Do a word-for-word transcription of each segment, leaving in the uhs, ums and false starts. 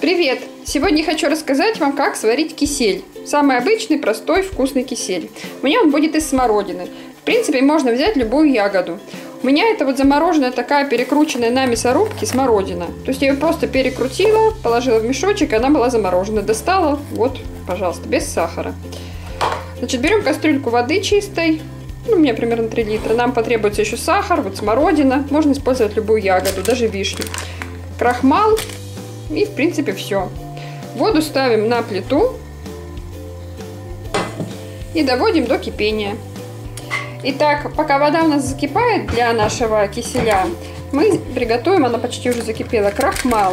Привет! Сегодня хочу рассказать вам, как сварить кисель. Самый обычный, простой, вкусный кисель. У меня он будет из смородины. В принципе, можно взять любую ягоду. У меня это вот замороженная такая перекрученная на мясорубке смородина. То есть я ее просто перекрутила, положила в мешочек, и она была заморожена. Достала, вот, пожалуйста, без сахара. Значит, берем кастрюльку воды чистой. Ну, у меня примерно три литра. Нам потребуется еще сахар, вот смородина. Можно использовать любую ягоду, даже вишню. Крахмал. И, в принципе, все. Воду ставим на плиту и доводим до кипения. Итак, пока вода у нас закипает для нашего киселя, мы приготовим, она почти уже закипела, крахмал.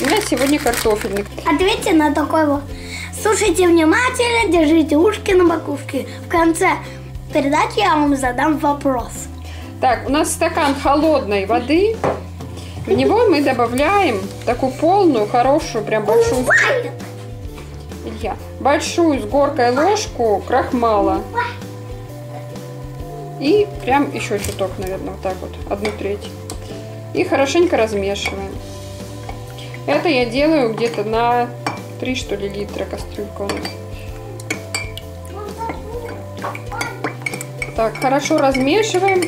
У меня сегодня картофельный. Ответьте на такой вот. Слушайте внимательно, держите ушки на макушке. В конце передачи я вам задам вопрос. Так, у нас стакан холодной воды. В него мы добавляем такую полную, хорошую, прям большую, Илья, большую с горкой ложку крахмала. И прям еще чуток, наверное, вот так вот, одну треть. И хорошенько размешиваем. Это я делаю где-то на три, что ли, литра кастрюлька у нас. Так, хорошо размешиваем.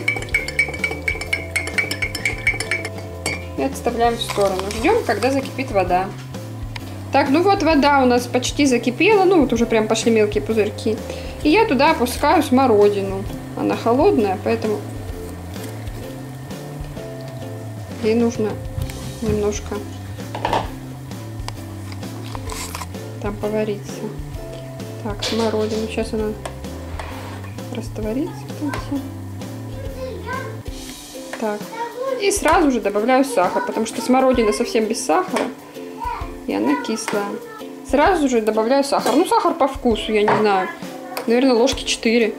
И отставляем в сторону. Ждем, когда закипит вода. Так, ну вот вода у нас почти закипела. Ну вот уже прям пошли мелкие пузырьки. И я туда опускаю смородину. Она холодная, поэтому ей нужно немножко там повариться. Так, смородину. Сейчас она растворится. Так. И сразу же добавляю сахар, потому что смородина совсем без сахара, и она кислая. Сразу же добавляю сахар. Ну, сахар по вкусу, я не знаю. Наверное, ложки четыре.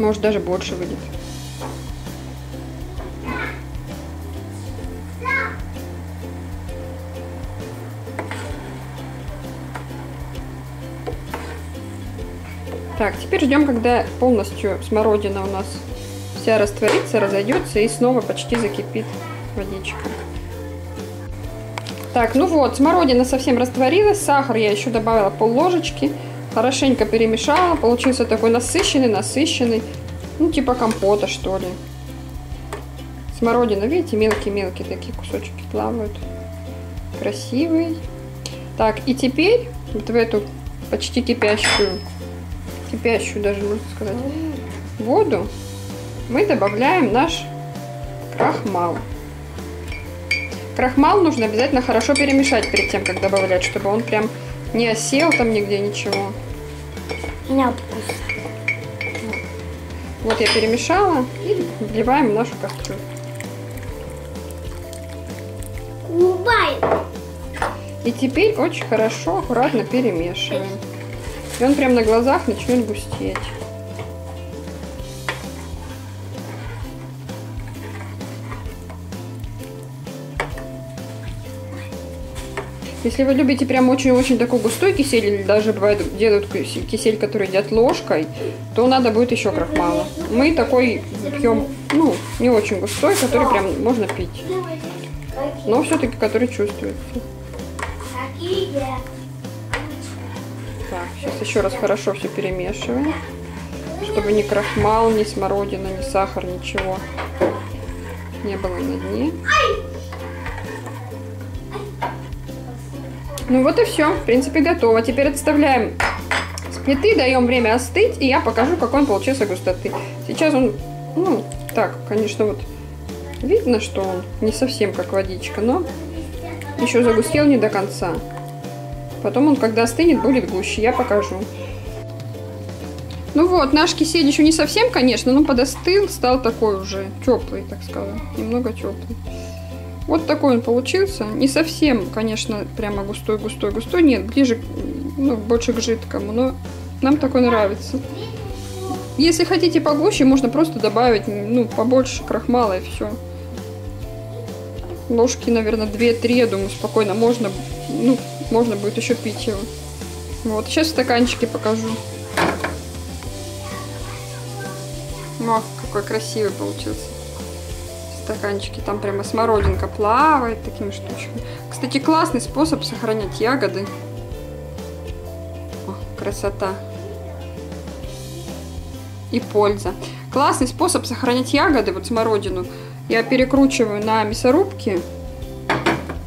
Может, даже больше выйдет. Так, теперь ждем, когда полностью смородина у нас вся растворится, разойдется и снова почти закипит водичка. Так, ну вот, смородина совсем растворилась, сахар я еще добавила пол-ложечки, хорошенько перемешала, получился такой насыщенный-насыщенный, ну типа компота, что ли. Смородина, видите, мелкие-мелкие такие кусочки плавают, красивый. Так, и теперь вот в эту почти кипящую, кипящую даже, можно сказать, воду мы добавляем наш крахмал. Крахмал нужно обязательно хорошо перемешать перед тем, как добавлять, чтобы он прям не осел там нигде, ничего. Не откусно. Вот я перемешала и вливаем в нашу кастрюлю. И теперь очень хорошо, аккуратно перемешиваем. И он прям на глазах начнет густеть. Если вы любите прям очень-очень такой густой кисель, или даже бывает делают кисель, который едят ложкой, то надо будет еще крахмала. Мы такой пьем, ну, не очень густой, который прям можно пить. Но все-таки который чувствуется. Так, сейчас еще раз хорошо все перемешиваем, чтобы ни крахмал, ни смородина, ни сахар, ничего не было на дне. Ну вот и все, в принципе, готово. Теперь отставляем с плиты, даем время остыть, и я покажу, какой он получился густоты. Сейчас он, ну, так, конечно, вот видно, что он не совсем как водичка, но еще загустел не до конца. Потом он, когда остынет, будет гуще, я покажу. Ну вот, наш кисель еще не совсем, конечно, но подостыл, стал такой уже теплый, так сказать, немного теплый. Вот такой он получился. Не совсем, конечно, прямо густой-густой-густой. Нет, ближе, ну, больше к жидкому. Но нам такой нравится. Если хотите погуще, можно просто добавить, ну, побольше крахмала и все. Ложки, наверное, две-три, я думаю, спокойно. Можно, ну, можно будет еще пить его. Вот, сейчас в стаканчике покажу. О, какой красивый получился. стаканчики, там прямо смородинка плавает такими штучками. Кстати, классный способ сохранять ягоды. О, красота и польза. Классный способ сохранять ягоды, вот смородину. Я перекручиваю на мясорубке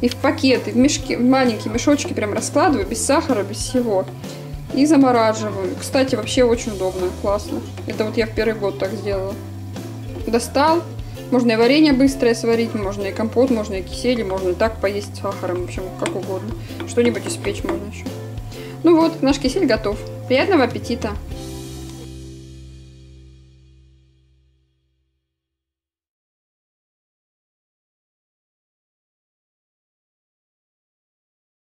и в пакеты, в мешки, в маленькие мешочки прям раскладываю, без сахара, без всего. И замораживаю. Кстати, вообще очень удобно, классно. Это вот я в первый год так сделала. Достал. Можно и варенье быстрое сварить, можно и компот, можно и кисели, можно и так поесть с сахаром, в общем, как угодно. Что-нибудь испечь можно еще. Ну вот, наш кисель готов. Приятного аппетита!